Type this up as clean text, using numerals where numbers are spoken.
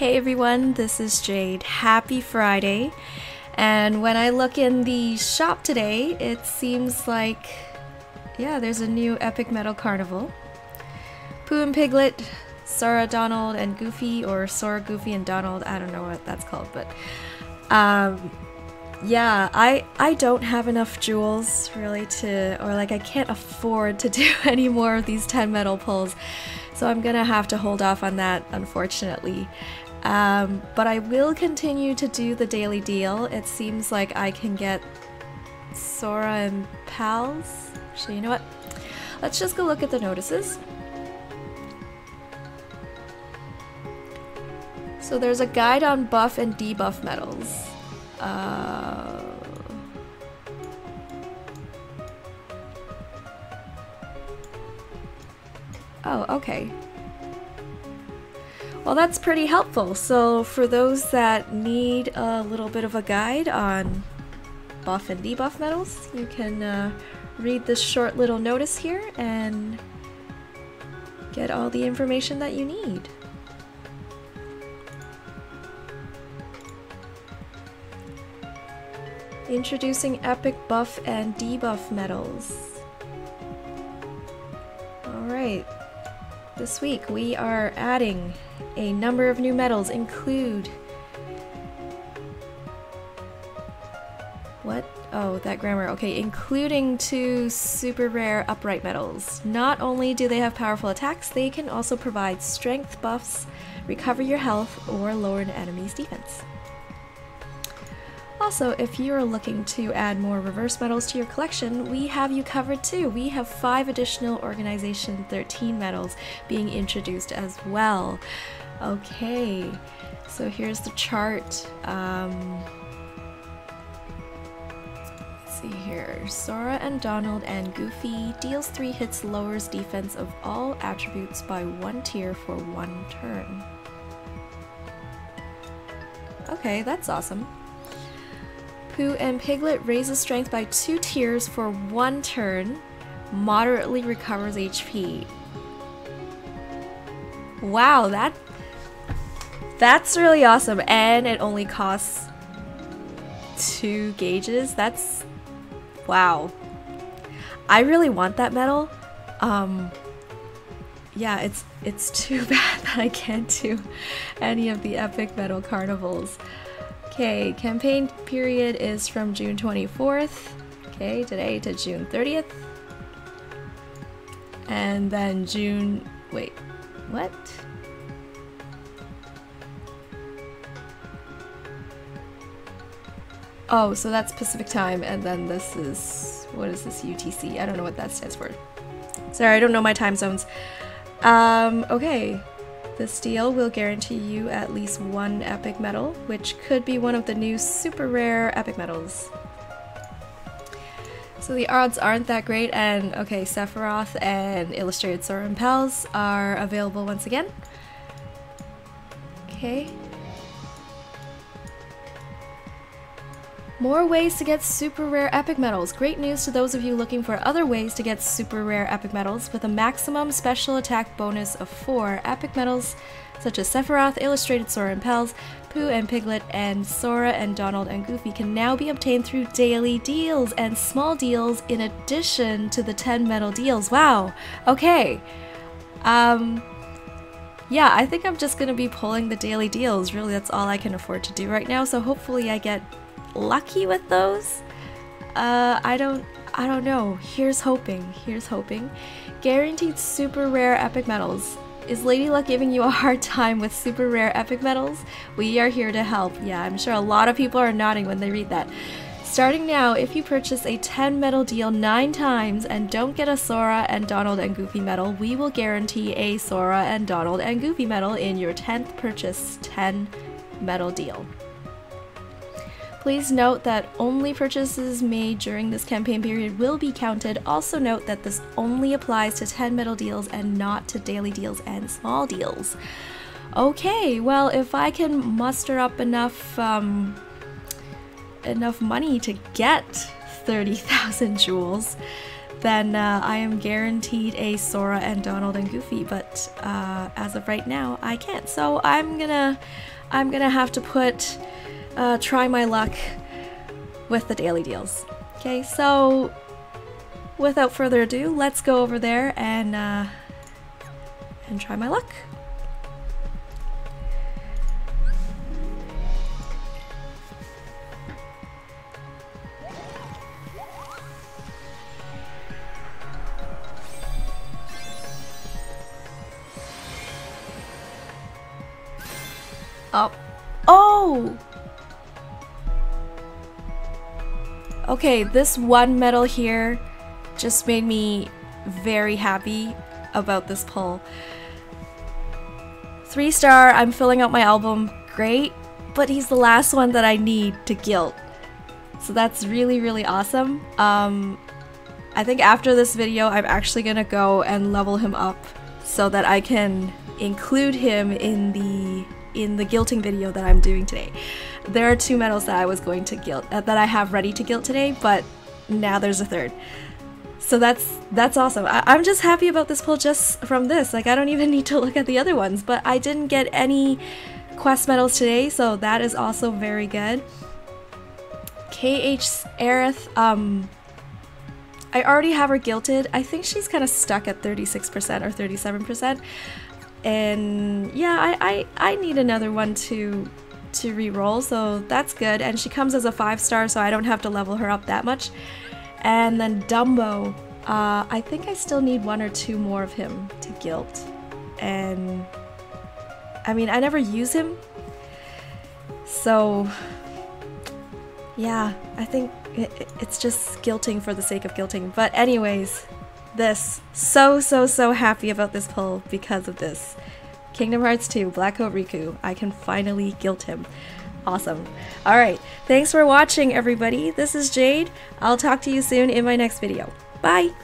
Hey everyone, this is Jade. Happy Friday. And when I look in the shop today, it seems like, yeah, there's a new Epic Medal Carnival. Pooh and Piglet, Sora, Donald, and Goofy, or Sora, Goofy, and Donald, I don't know what that's called, but yeah, I don't have enough jewels really to, or like I can't afford to do any more of these 10 medal pulls, so I'm gonna have to hold off on that, unfortunately. But I will continue to do the daily deal. It seems like I can get Sora and Pals. Actually, you know what? Let's just go look at the notices. So there's a guide on buff and debuff medals. Oh, okay. Well, that's pretty helpful. So for those that need a little bit of a guide on buff and debuff medals, you can read this short little notice here and get all the information that you need. Introducing epic buff and debuff medals. Alright, this week we are adding a number of new medals, include... What? Oh, that grammar. Okay, including 2 super rare upright medals. Not only do they have powerful attacks, they can also provide strength buffs, recover your health, or lower an enemy's defense. Also, if you're looking to add more reverse medals to your collection, we have you covered too. We have 5 additional Organization 13 medals being introduced as well. Okay, so here's the chart. Let's see here. Sora and Donald and Goofy deals 3 hits, lowers defense of all attributes by 1 tier for 1 turn. Okay, that's awesome. Pooh and Piglet raises strength by 2 tiers for 1 turn, moderately recovers HP. Wow, that's really awesome, and it only costs 2 gauges. That's wow. I really want that medal. Yeah, it's too bad that I can't do any of the Epic Medal Carnivals. Okay, campaign period is from June 24th, okay, today, to June 30th, and then June, wait, what? Oh, so that's Pacific time, and then this is, what is this, UTC? I don't know what that stands for. Sorry, I don't know my time zones. Okay. This deal will guarantee you at least 1 epic medal, which could be one of the new super rare epic medals. So the odds aren't that great, and okay, Sephiroth and Illustrated Sora and Pals are available once again. Okay. More ways to get super rare epic medals. Great news to those of you looking for other ways to get super rare epic medals. With a maximum special attack bonus of 4 epic medals, such as Sephiroth, Illustrated Sora and Pals, Pooh and Piglet, and Sora and Donald and Goofy can now be obtained through daily deals and small deals in addition to the 10 medal deals. Wow, okay. Yeah, I think I'm just gonna be pulling the daily deals. Really, that's all I can afford to do right now, so hopefully I get lucky with those. I don't know. Here's hoping. Here's hoping. Guaranteed super rare epic medals. Is Lady Luck giving you a hard time with super rare epic medals? We are here to help. Yeah, I'm sure a lot of people are nodding when they read that. Starting now, if you purchase a 10 medal deal 9 times and don't get a Sora and Donald and Goofy medal, we will guarantee a Sora and Donald and Goofy medal in your 10th purchase 10 medal deal. Please note that only purchases made during this campaign period will be counted. Also note that this only applies to 10 medal deals and not to daily deals and small deals. Okay, well, if I can muster up enough money to get 30,000 jewels, then I am guaranteed a Sora and Donald and Goofy, but as of right now, I can't. So I'm gonna I'm gonna have to put try my luck with the daily deals. Okay, so without further ado, let's go over there and try my luck. Oh. Oh! Okay, this one medal here just made me very happy about this pull. 3-star, I'm filling out my album, great, but he's the last one that I need to guild. So that's really, really awesome. I think after this video, I'm actually gonna go and level him up so that I can include him in the guilting video that I'm doing today. There are 2 medals that I was going to guilt, that I have ready to guilt today, but now there's a 3rd. So that's awesome. I'm just happy about this pull just from this. Like, I don't even need to look at the other ones, but I didn't get any quest medals today, so that is also very good. KH Aerith, I already have her guilted. I think she's kind of stuck at 36% or 37%. And yeah, I need another one to re-roll, so that's good. And she comes as a 5-star, so I don't have to level her up that much. And then Dumbo, I think I still need 1 or 2 more of him to guilt. And I mean, I never use him, so yeah, I think it's just guilting for the sake of guilting. But anyways, this, so happy about this pull because of this. Kingdom Hearts 2, Black Coat Riku, I can finally guilt him. Awesome. Alright, thanks for watching everybody. This is Jade. I'll talk to you soon in my next video. Bye!